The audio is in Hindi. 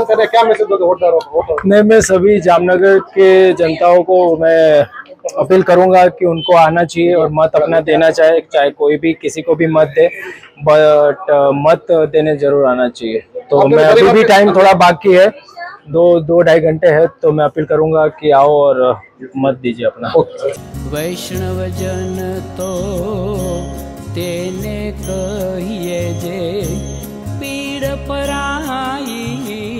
क्या मैसेज दोगे? नहीं, मैं सभी जामनगर के जनताओं को मैं अपील करूंगा कि उनको आना चाहिए और मत अपना देना चाहिए, चाहे कोई भी किसी को भी मत दे, बट मत देने जरूर आना चाहिए। तो मैं अभी भी टाइम थोड़ा बाकी है, दो ढाई घंटे है, तो मैं अपील करूंगा कि आओ और मत दीजिए अपना। वैष्णव जन तो तेने कहिए जे पीड़ पराई।